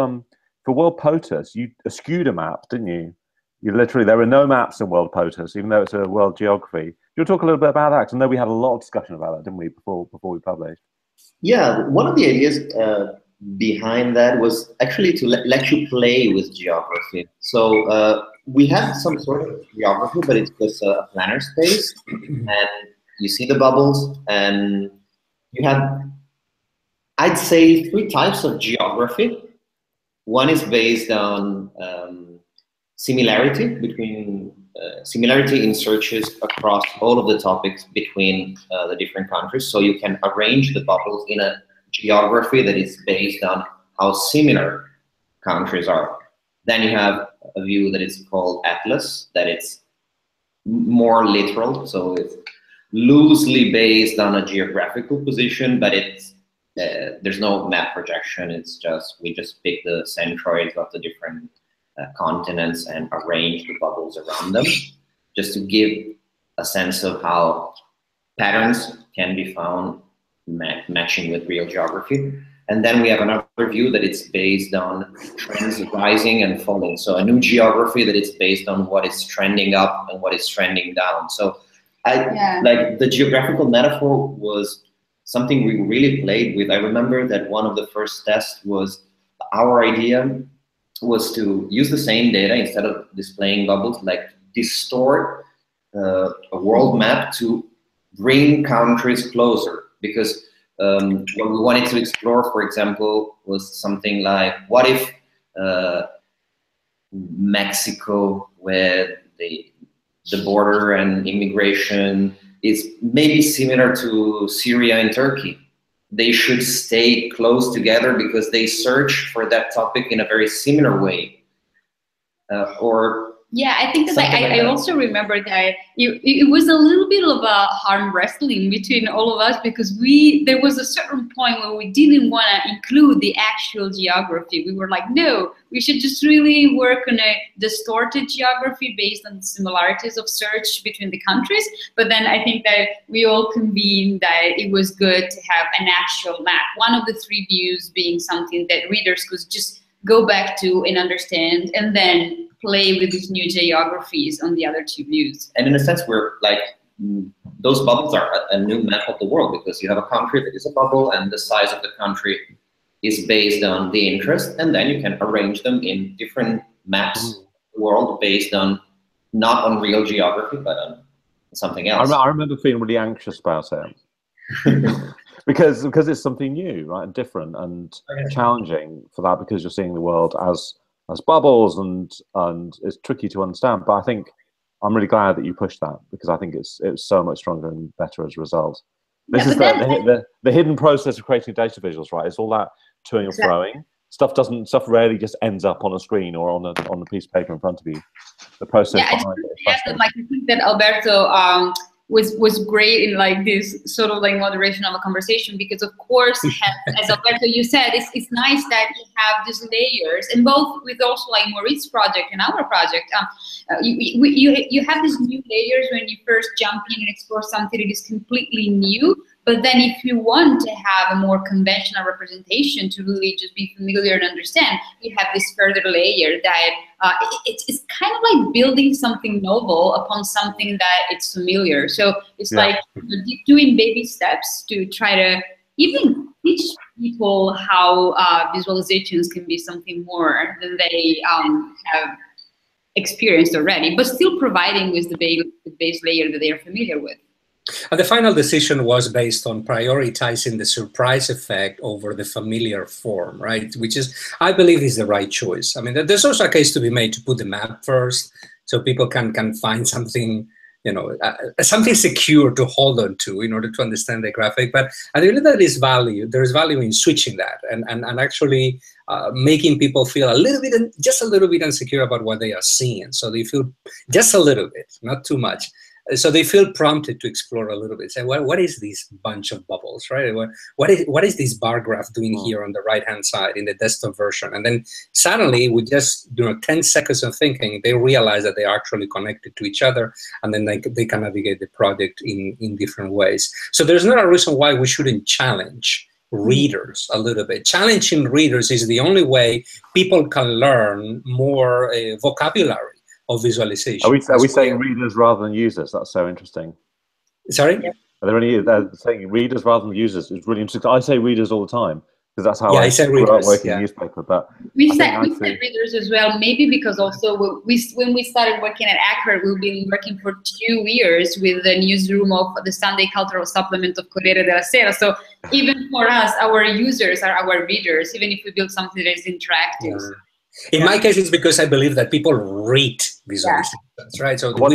for WorldPOTUS, you eschewed a map, didn't you? You literally, there were no maps in WorldPOTUS, even though it's a world geography. You'll talk a little bit about that, because I know we had a lot of discussion about that, didn't we, before we published? Yeah, one of the ideas behind that was actually to let you play with geography. So we have some sort of geography, but it's just a planner space, and you see the bubbles, and you have, I'd say, three types of geography. One is based on similarity in searches across all of the topics between the different countries. So you can arrange the bubbles in a geography that is based on how similar countries are. Then you have a view that is called Atlas, that it's more literal, so it's loosely based on a geographical position, but it's there's no map projection. It's just, we just pick the centroids of the different continents and arrange the bubbles around them, just to give a sense of how patterns can be found matching with real geography. And then we have another view that it's based on trends rising and falling. So a new geography that it's based on what is trending up and what is trending down. So like the geographical metaphor was something we really played with. I remember that one of the first tests was, our idea was to use the same data, instead of displaying bubbles, like distort a world map to bring countries closer. Because what we wanted to explore, for example, was something like, what if Mexico, where the border and immigration is maybe similar to Syria and Turkey, they should stay close together because they search for that topic in a very similar way. Yeah, I think that I also remember that it was a little bit of a arm wrestling between all of us, because there was a certain point where we didn't want to include the actual geography. We were like, no, we should just really work on a distorted geography based on similarities of search between the countries. But then I think that we all convened that it was good to have an actual map, one of the three views being something that readers could just go back to and understand, and then play with these new geographies on the other two views. And in a sense, we're like, those bubbles are a new map of the world, because you have a country that is a bubble and the size of the country is based on the interest, and then you can arrange them in different maps of the world based on, not on real geography, but on something else. I remember feeling really anxious about it. because it's something new, right, and different and challenging for that, because you're seeing the world as bubbles, and it's tricky to understand. But I think I'm really glad that you pushed that, because I think it's so much stronger and better as a result. This is the hidden process of creating data visuals, right? It's all that toing and froing. Stuff rarely just ends up on a screen or on a piece of paper in front of you. The process. Yeah, I think that Alberto was great in like this sort of like moderation of a conversation, because of course, as Alberto you said, it's nice that you have these layers, and both with also like Moritz's project and our project, you have these new layers when you first jump in and explore something that is completely new. But then if you want to have a more conventional representation to really just be familiar and understand, you have this further layer that it's kind of like building something novel upon something that it's familiar. So it's like doing baby steps to try to even teach people how visualizations can be something more than they have experienced already, but still providing with the base layer that they are familiar with. And the final decision was based on prioritizing the surprise effect over the familiar form, right? Which is, I believe, is the right choice. I mean, there's also a case to be made to put the map first, so people can find something, you know, something secure to hold on to in order to understand the graphic. But I think that is value. There is value in switching that and actually making people feel a little bit, just a little bit insecure about what they are seeing. So they feel just a little bit, not too much. So they feel prompted to explore a little bit. Say, well, what is this bunch of bubbles, right? What is this bar graph doing here on the right-hand side in the desktop version? And then suddenly, with just 10 seconds of thinking, they realize that they are actually connected to each other, and then they can navigate the project in different ways. So there's not a reason why we shouldn't challenge readers a little bit. Challenging readers is the only way people can learn more vocabulary of visualization. Are we saying readers rather than users? That's so interesting. Sorry? Yeah. Are there any saying readers rather than users? It's really interesting. I say readers all the time, because that's how I grew up working in newspaper. But we said readers as well, maybe because also when we started working at Accurat, we've been working for 2 years with the newsroom of the Sunday cultural supplement of Corriere della Sera. So even for us, our users are our readers, even if we build something that is interactive. Yeah. In my case, it's because I believe that people read visualizations, right? So what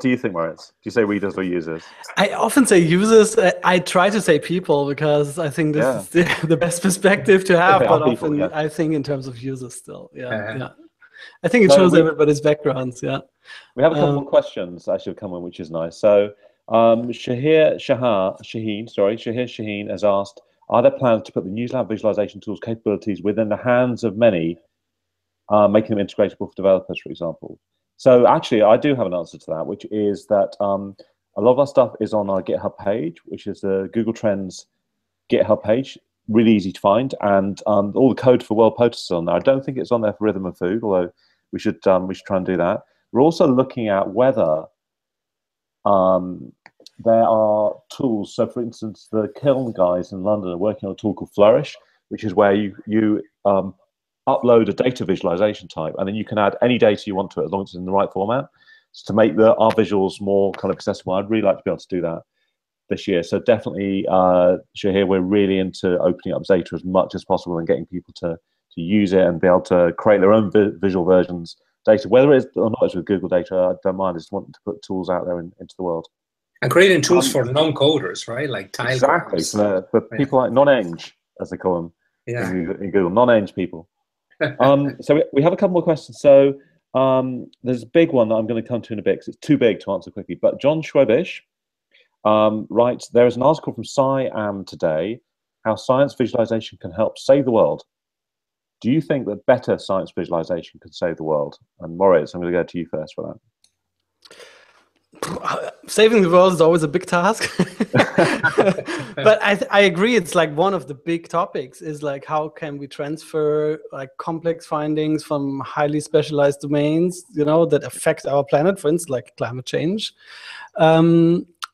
do you think, Moritz? Do you say readers or users? I often say users. I try to say people, because I think this is the best perspective to have. But people, often I think in terms of users still. Yeah, I think it shows everybody's backgrounds. Yeah. We have a couple of questions actually come in, which is nice. So Shahir Shaheen has asked, are there plans to put the News Lab visualization tools capabilities within the hands of many, making them integratable for developers, for example? So actually, I do have an answer to that, which is that a lot of our stuff is on our GitHub page, which is the Google Trends GitHub page, really easy to find, and all the code for WorldPOTUS is on there. I don't think it's on there for Rhythm of Food, although we should try and do that. We're also looking at whether there are tools. So, for instance, the Kiln guys in London are working on a tool called Flourish, which is where you upload a data visualization type, and then you can add any data you want to it as long as it's in the right format, so to make our visuals more kind of accessible. I'd really like to be able to do that this year. So definitely, Shahir, we're really into opening up Zeta as much as possible and getting people to use it and be able to create their own visual versions data. Whether it's or not it's with Google Data, I don't mind. I just want to put tools out there into the world. And creating tools for non-coders, right? Like tile. Exactly. For people like non-eng, as they call them in Google, non-eng people. So we have a couple more questions. So there's a big one that I'm going to come to in a bit because it's too big to answer quickly. But John Schwebish writes, there is an article from SciAm today, how science visualization can help save the world. Do you think that better science visualization can save the world? And Moritz, I'm going to go to you first for that. Saving the world is always a big task, but I agree. It's like one of the big topics is like, how can we transfer like complex findings from highly specialized domains, you know, that affect our planet, for instance, like climate change,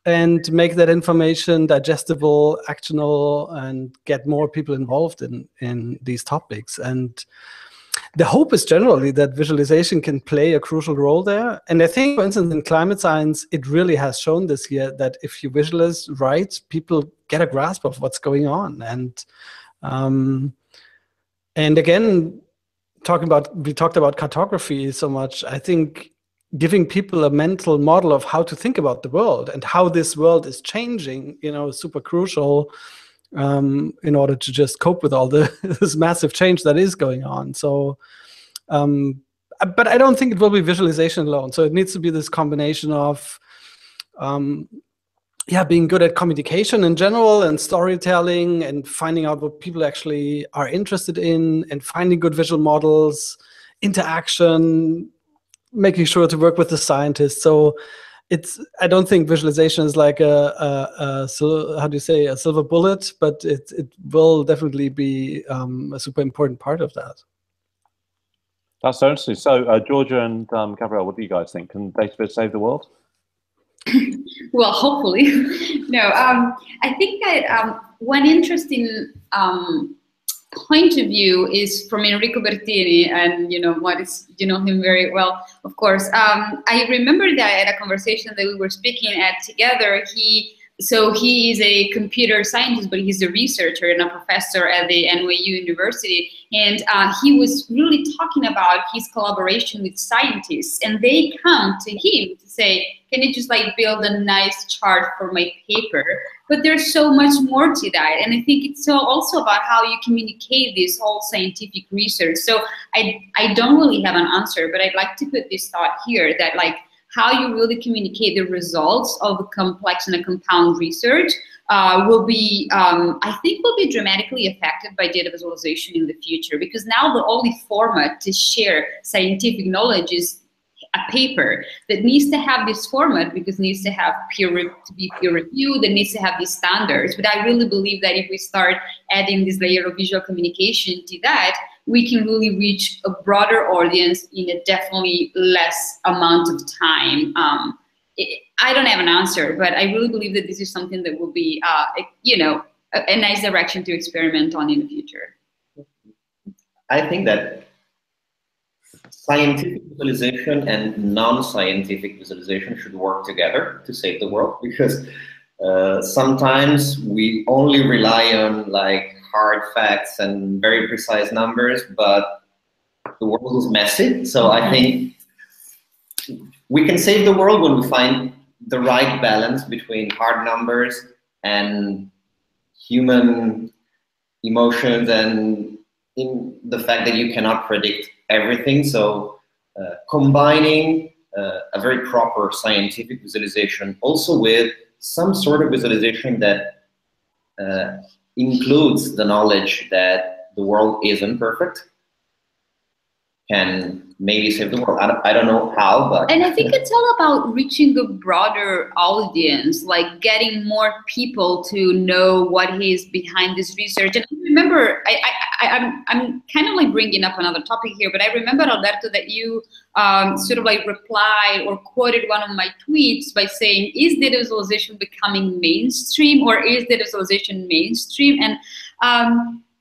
and make that information digestible, actionable, and get more people involved in these topics. And the hope is generally that visualization can play a crucial role there. And I think, for instance, in climate science, it really has shown this year that if you visualize right, people get a grasp of what's going on. And again, we talked about cartography so much. I think giving people a mental model of how to think about the world and how this world is changing, you know, is super crucial. In order to just cope with all this massive change that is going on. So, but I don't think it will be visualization alone. So it needs to be this combination of, being good at communication in general and storytelling and finding out what people actually are interested in and finding good visual models, interaction, making sure to work with the scientists. So I don't think visualization is like a silver bullet, but it will definitely be a super important part of that. That's so interesting. So, Georgia and Gabrielle, what do you guys think? Can data save the world? Well, hopefully. No, I think that one interesting point of view is from Enrico Bertini, and you know him very well, of course. I remember that at a conversation that we were speaking at together, he is a computer scientist, but he's a researcher and a professor at the NYU University, and he was really talking about his collaboration with scientists, and they come to him to say, can you just like build a nice chart for my paper? But there's so much more to that. And I think it's also about how you communicate this whole scientific research. So I don't really have an answer, but I'd like to put this thought here that like how you really communicate the results of a complex and a compound research will be, I think, will be dramatically affected by data visualization in the future, because now the only format to share scientific knowledge is a paper that needs to have this format because it needs to have peer reviewed, that needs to have these standards. But I really believe that if we start adding this layer of visual communication to that, we can really reach a broader audience in a definitely less amount of time. I don't have an answer, but I really believe that this is something that will be, a nice direction to experiment on in the future. I think that scientific visualization and non-scientific visualization should work together to save the world, because sometimes we only rely on like hard facts and very precise numbers, but the world is messy. So I think we can save the world when we find the right balance between hard numbers and human emotions, and in the fact that you cannot predict everything. So combining a very proper scientific visualization also with some sort of visualization that includes the knowledge that the world isn't perfect can maybe save the world. I don't know how, but... And I think it's all about reaching a broader audience, like getting more people to know what is behind this research. And remember, I'm kind of like bringing up another topic here, but I remember, Alberto, that you sort of like replied or quoted one of my tweets by saying, is data visualization becoming mainstream, or is data visualization mainstream? And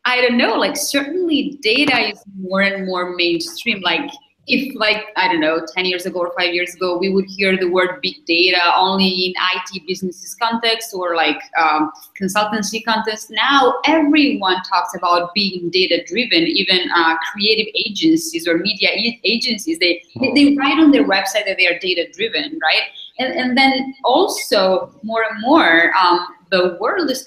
I don't know, like certainly data is more and more mainstream. Like if like, I don't know, 10 years ago or 5 years ago, we would hear the word big data only in IT businesses context or like consultancy context. Now everyone talks about being data driven, even creative agencies or media agencies, they write on their website that they are data driven, right? And then also more and more, the world is,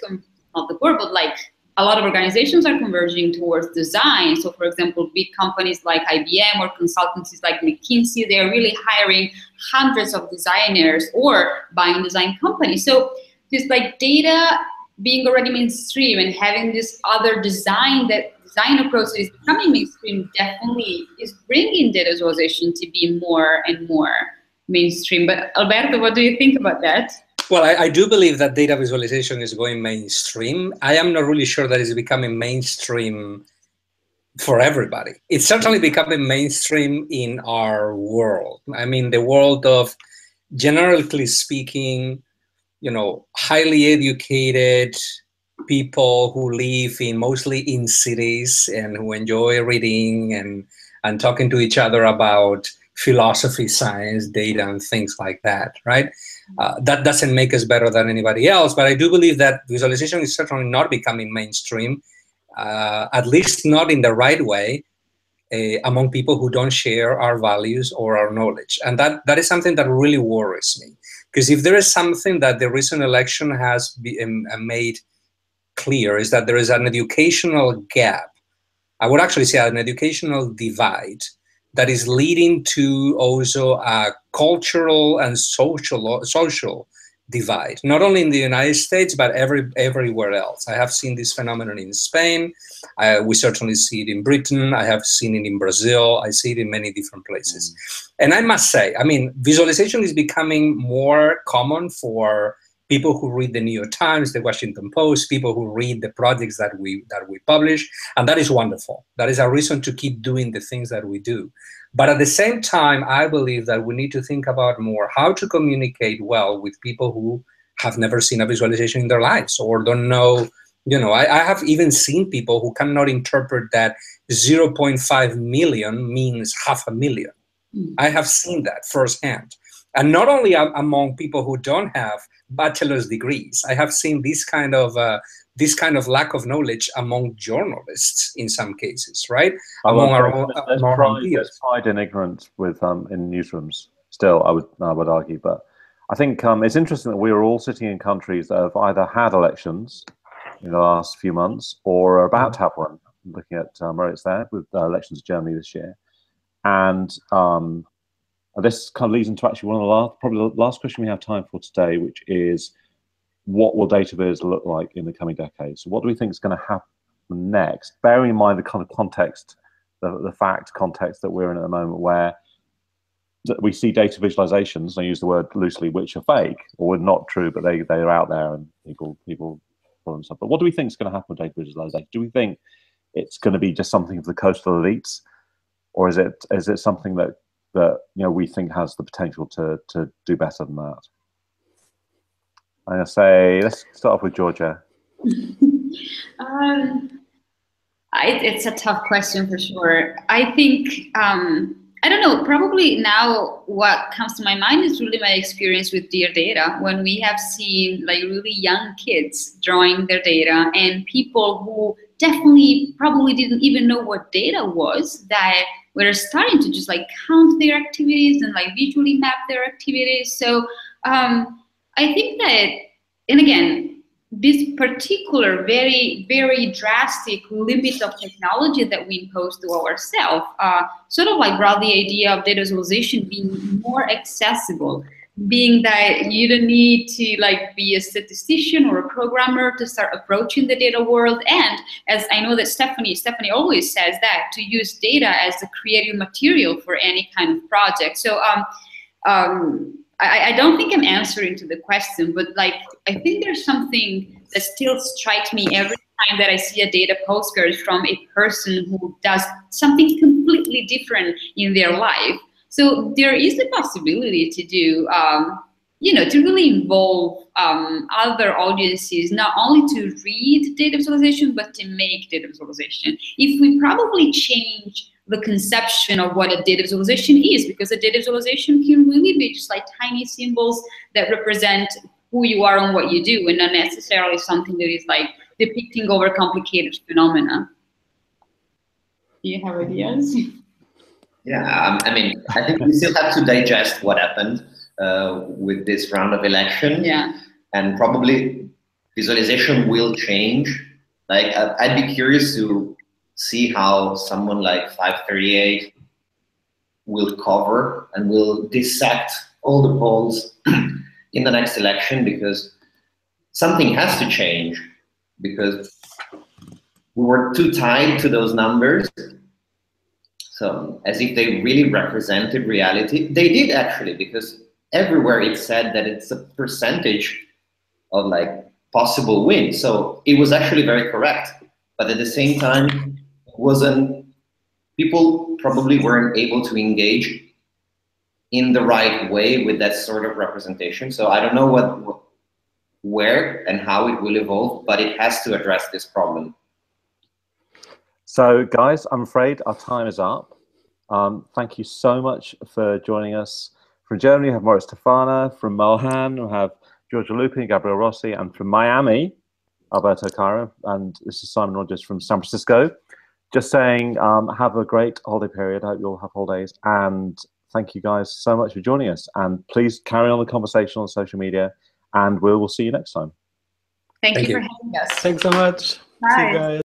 not the world, but like, a lot of organizations are converging towards design. So for example, big companies like IBM or consultancies like McKinsey, they're really hiring hundreds of designers or buying design companies. So just like data being already mainstream and having this other design, that design approach that is becoming mainstream, definitely is bringing data visualization to be more and more mainstream. But Alberto, what do you think about that? Well, I do believe that data visualization is going mainstream. I am not really sure that it's becoming mainstream for everybody. It's certainly becoming mainstream in our world. I mean, the world of, generally speaking, you know, highly educated people who live in mostly in cities and who enjoy reading and talking to each other about philosophy, science, data, and things like that, right? That doesn't make us better than anybody else, but I do believe that visualization is certainly not becoming mainstream, at least not in the right way, among people who don't share our values or our knowledge. And that is something that really worries me, because if there is something that the recent election has made clear, is that there is an educational gap. I would actually say an educational divide that is leading to also a cultural and social divide, not only in the United States, but everywhere else. I have seen this phenomenon in Spain. We certainly see it in Britain. I have seen it in Brazil. I see it in many different places. And I must say, I mean, visualization is becoming more common for people who read the New York Times, the Washington Post, people who read the projects that we publish, and that is wonderful. That is a reason to keep doing the things that we do. But at the same time, I believe that we need to think about more how to communicate well with people who have never seen a visualization in their lives or don't know. You know, I have even seen people who cannot interpret that 0.5 million means half a million. I have seen that firsthand. And not only among people who don't have bachelor's degrees, I have seen this kind of lack of knowledge among journalists in some cases, right? Among our peers, pride and ignorance with in newsrooms. Still, I would argue, but I think it's interesting that we are all sitting in countries that have either had elections in the last few months or are about to have one. I'm looking at Moritz there with elections in Germany this year, and. This kind of leads into actually one of the last, probably the last question we have time for today, which is what will data viz look like in the coming decades? So what do we think is going to happen next? Bearing in mind the kind of context, the fact context that we're in at the moment where we see data visualizations, and I use the word loosely, which are fake or not true, but they are out there and people pull themselves. But what do we think is going to happen with data visualization? Do we think it's going to be just something of the coastal elites, or is it something that you know we think has the potential to do better than that? I'm gonna say let's start off with Georgia. It's a tough question for sure. I think I don't know. Probably now what comes to my mind is really my experience with Dear Data, when we have seen like really young kids drawing their data and people who definitely probably didn't even know what data was that. We're starting to just like count their activities and like visually map their activities. So I think that, and again, this particular very, very drastic limit of technology that we impose to ourselves sort of like brought the idea of data visualization being more accessible. being that you don't need to like be a statistician or a programmer to start approaching the data world. And as I know that Stefanie always says that, to use data as the creative material for any kind of project. So I don't think I'm answering to the question, but like, I think there's something that still strikes me every time that I see a data postcard from a person who does something completely different in their life. So there is the possibility to do, you know, to really involve other audiences, not only to read data visualization, but to make data visualization. If we probably change the conception of what a data visualization is, because a data visualization can really be just like tiny symbols that represent who you are and what you do, and not necessarily something that is like depicting overcomplicated phenomena. Do you have ideas? Yeah, I mean, I think we still have to digest what happened with this round of election. Yeah. And probably visualization will change. Like, I'd be curious to see how someone like 538 will cover and will dissect all the polls in the next election, because something has to change, because we were too tied to those numbers. So as if they really represented reality. They did actually, because everywhere it said that it's a percentage of like possible win. So it was actually very correct, but at the same time, it wasn't, people probably weren't able to engage in the right way with that sort of representation. So I don't know what, where and how it will evolve, but it has to address this problem. So guys, I'm afraid our time is up. Thank you so much for joining us. From Germany, we have Moritz Stefaner. From Milan, we have Giorgio Lupi, Gabriele Rossi. And from Miami, Alberto Cairo. And this is Simon Rogers from San Francisco. Just saying, have a great holiday period. I hope you all have holidays. And thank you guys so much for joining us. And please carry on the conversation on social media. And we'll see you next time. Thank you for having us. Thanks so much. Bye. See you guys.